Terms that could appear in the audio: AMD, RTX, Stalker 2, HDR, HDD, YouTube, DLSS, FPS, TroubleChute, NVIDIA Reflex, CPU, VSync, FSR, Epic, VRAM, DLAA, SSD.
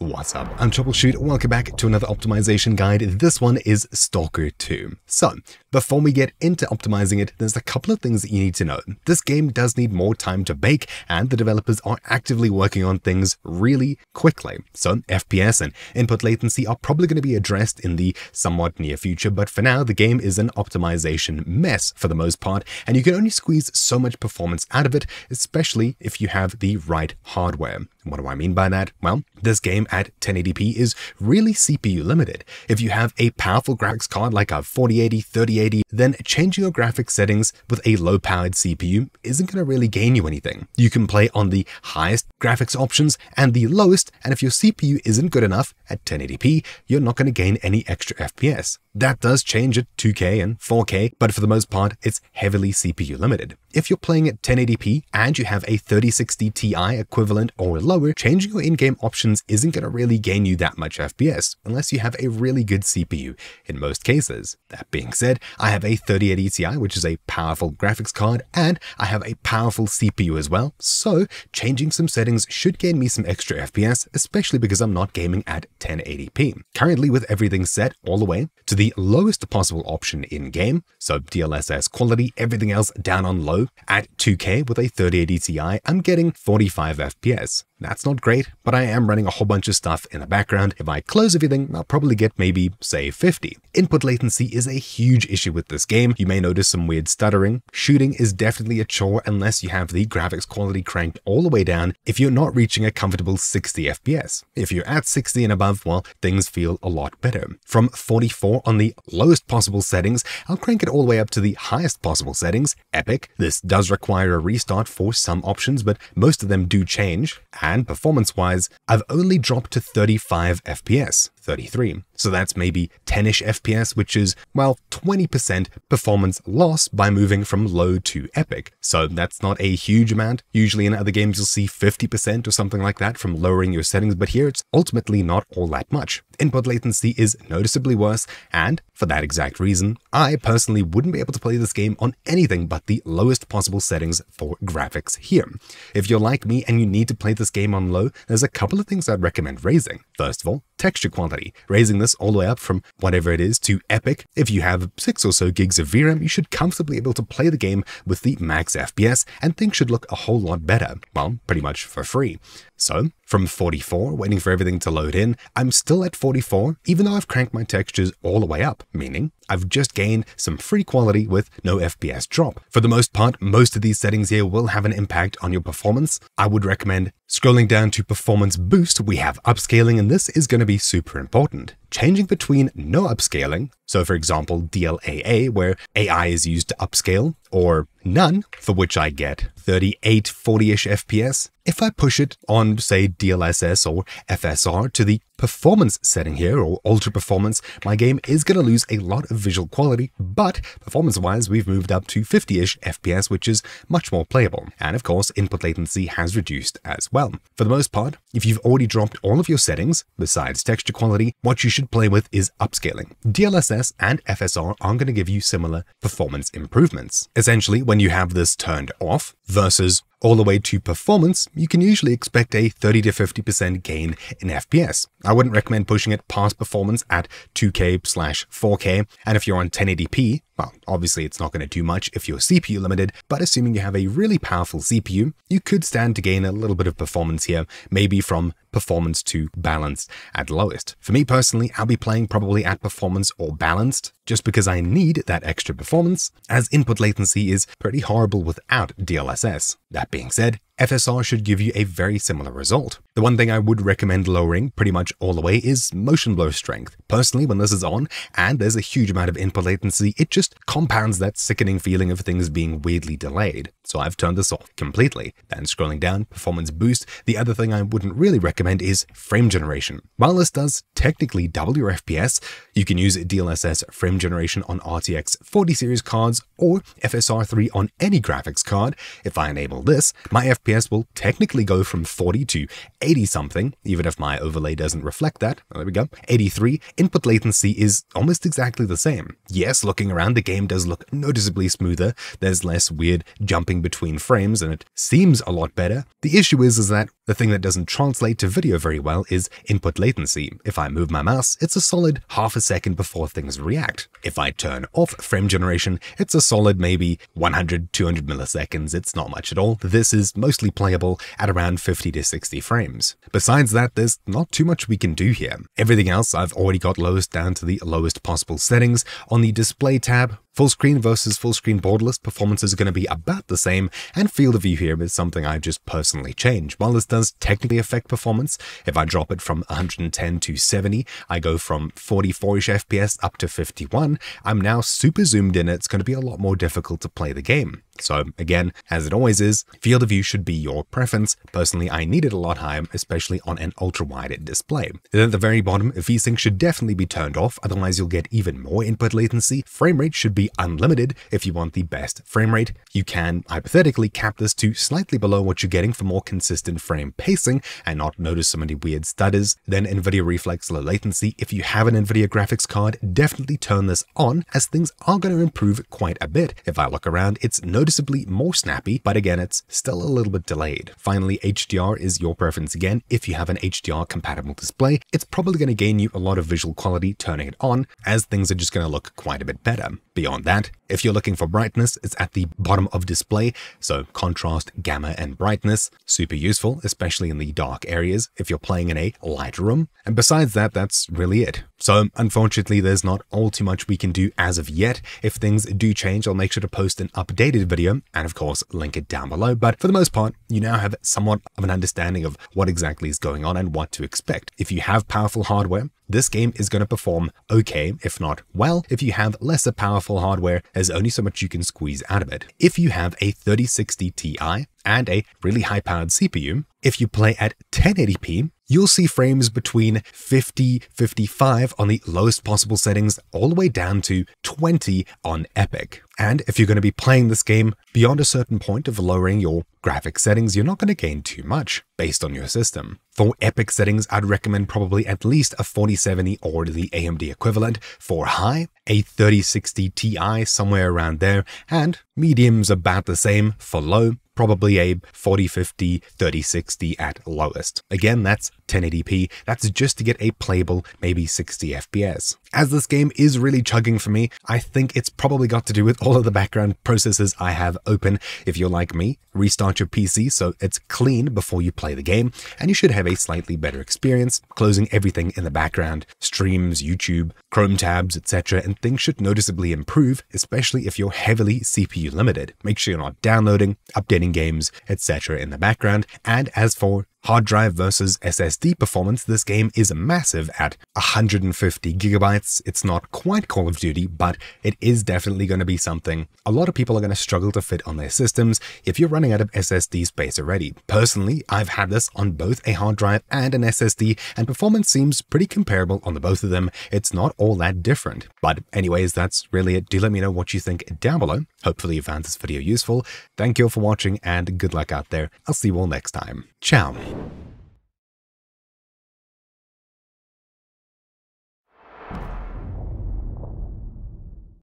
What's up? I'm TroubleChute. Welcome back to another optimization guide. This one is Stalker 2. So, before we get into optimizing it, there's a couple of things that you need to know. This game does need more time to bake, and the developers are actively working on things really quickly. So, FPS and input latency are probably going to be addressed in the somewhat near future, but for now, the game is an optimization mess for the most part, and you can only squeeze so much performance out of it, especially if you have the right hardware. What do I mean by that? Well, this game at 1080p is really CPU limited. If you have a powerful graphics card like a 4080, 3080, then changing your graphics settings with a low-powered CPU isn't going to really gain you anything. You can play on the highest graphics options and the lowest, and if your CPU isn't good enough at 1080p, you're not going to gain any extra FPS. That does change at 2K and 4K, but for the most part, it's heavily CPU limited. If you're playing at 1080p and you have a 3060 Ti equivalent or lower, changing your in-game options isn't going to really gain you that much FPS, unless you have a really good CPU in most cases. That being said, I have a 3080 Ti, which is a powerful graphics card, and I have a powerful CPU as well, so changing some settings should gain me some extra FPS, especially because I'm not gaming at 1080p. Currently, with everything set all the way to the lowest possible option in-game, so DLSS quality, everything else down on low, at 2K with a 3080 Ti, I'm getting 45 FPS. That's not great, but I am running a whole bunch of stuff in the background. If I close everything, I'll probably get maybe, say, 50. Input latency is a huge issue with this game. You may notice some weird stuttering. Shooting is definitely a chore unless you have the graphics quality cranked all the way down if you're not reaching a comfortable 60 FPS. If you're at 60 and above, well, things feel a lot better. From 44 on the lowest possible settings, I'll crank it all the way up to the highest possible settings, epic. This does require a restart for some options, but most of them do change. And performance-wise, I've only dropped to 35 FPS, 33. So that's maybe 10-ish FPS, which is, well, 20% performance loss by moving from low to epic. So that's not a huge amount. Usually in other games, you'll see 50% or something like that from lowering your settings, but here it's ultimately not all that much. Input latency is noticeably worse, and for that exact reason, I personally wouldn't be able to play this game on anything but the lowest possible settings for graphics here. If you're like me and you need to play this game on low, there's a couple of things I'd recommend raising. First of all, texture quality. Raising this all the way up from whatever it is to epic. If you have 6 or so gigs of VRAM, you should comfortably be able to play the game with the max FPS, and things should look a whole lot better. Well, pretty much for free. So, from 44, waiting for everything to load in, I'm still at 44, even though I've cranked my textures all the way up, meaning I've just gained some free quality with no FPS drop. For the most part, most of these settings here will have an impact on your performance. I would recommend scrolling down to Performance Boost. We have upscaling, and this is going to be super important. Changing between no upscaling, so for example DLAA, where AI is used to upscale, or none, for which I get 38, 40-ish FPS. If I push it on, say, DLSS or FSR to the performance setting here, or ultra performance, my game is going to lose a lot of visual quality, but performance-wise, we've moved up to 50-ish FPS, which is much more playable. And of course, input latency has reduced as well. For the most part, if you've already dropped all of your settings, besides texture quality, what you should play with is upscaling. DLSS and FSR aren't going to give you similar performance improvements. Essentially, when you have this turned off versus all the way to performance, you can usually expect a 30 to 50% gain in FPS. I wouldn't recommend pushing it past performance at 2K/4K, and if you're on 1080p, well, obviously it's not going to do much if you're CPU limited, but assuming you have a really powerful CPU, you could stand to gain a little bit of performance here, maybe from performance to balanced at lowest. For me personally, I'll be playing probably at performance or balanced, just because I need that extra performance, as input latency is pretty horrible without DLSS. That being said, FSR should give you a very similar result. The one thing I would recommend lowering pretty much all the way is motion blur strength. Personally, when this is on and there's a huge amount of input latency, it just compounds that sickening feeling of things being weirdly delayed. So I've turned this off completely. Then scrolling down, performance boost. The other thing I wouldn't really recommend is frame generation. While this does technically double your FPS, you can use DLSS frame generation on RTX 40 series cards or FSR 3 on any graphics card. If I enable this, my FPS will technically go from 40 to 80 something, even if my overlay doesn't reflect that. There we go. 83. Input latency is almost exactly the same. Yes, looking around, the game does look noticeably smoother. There's less weird jumping between frames and it seems a lot better. The issue is that The thing that doesn't translate to video very well is input latency. If I move my mouse, it's a solid half a second before things react. If I turn off frame generation, it's a solid maybe 100, 200 milliseconds. It's not much at all. This is mostly playable at around 50 to 60 frames. Besides that, there's not too much we can do here. Everything else I've already got lowest down to the lowest possible settings. On the display tab, full screen versus full screen borderless performance is going to be about the same, and field of view here is something I just personally change. While this does technically affect performance, if I drop it from 110 to 70, I go from 44-ish FPS up to 51. I'm now super zoomed in. It's going to be a lot more difficult to play the game. So again, as it always is, field of view should be your preference. Personally, I need it a lot higher, especially on an ultra-wide display. Then at the very bottom, VSync should definitely be turned off, otherwise you'll get even more input latency. Frame rate should be unlimited if you want the best frame rate. You can hypothetically cap this to slightly below what you're getting for more consistent frame pacing and not notice so many weird stutters. Then NVIDIA Reflex low latency. If you have an NVIDIA graphics card, definitely turn this on, as things are going to improve quite a bit. If I look around, it's noticeably more snappy, but again, it's still a little bit delayed. Finally, HDR is your preference again. If you have an HDR compatible display, it's probably going to gain you a lot of visual quality turning it on, as things are just going to look quite a bit better. Beyond that, if you're looking for brightness, it's at the bottom of display, so contrast, gamma, and brightness, super useful, especially in the dark areas if you're playing in a light room. And besides that, that's really it. So unfortunately, there's not all too much we can do as of yet. If things do change, I'll make sure to post an updated video and of course link it down below. But for the most part, you now have somewhat of an understanding of what exactly is going on and what to expect. If you have powerful hardware, this game is going to perform okay, if not well. If you have lesser powerful hardware, there's only so much you can squeeze out of it. If you have a 3060 Ti and a really high-powered CPU, if you play at 1080p, you'll see frames between 50, 55 on the lowest possible settings all the way down to 20 on Epic. And if you're going to be playing this game beyond a certain point of lowering your graphic settings, you're not going to gain too much based on your system. For Epic settings, I'd recommend probably at least a 4070 or the AMD equivalent. For high, a 3060 Ti somewhere around there, and medium's about the same. For low, probably a 4050, 3060 at lowest. Again, that's 1080p. That's just to get a playable, maybe 60 FPS. As this game is really chugging for me, I think it's probably got to do with all of the background processes I have open. If you're like me, restart your PC so it's clean before you play the game, and you should have a slightly better experience, closing everything in the background, streams, YouTube, Chrome tabs, etc., and things should noticeably improve, especially if you're heavily CPU limited. Make sure you're not downloading, updating games, etc. in the background. And as for hard drive versus SSD performance, this game is massive at 150 gigabytes. It's not quite Call of Duty, but it is definitely going to be something a lot of people are going to struggle to fit on their systems if you're running out of SSD space already. Personally, I've had this on both a hard drive and an SSD, and performance seems pretty comparable on the both of them. It's not all that different. But anyways, that's really it. Do let me know what you think down below. Hopefully you found this video useful. Thank you all for watching, and good luck out there. I'll see you all next time. Ciao.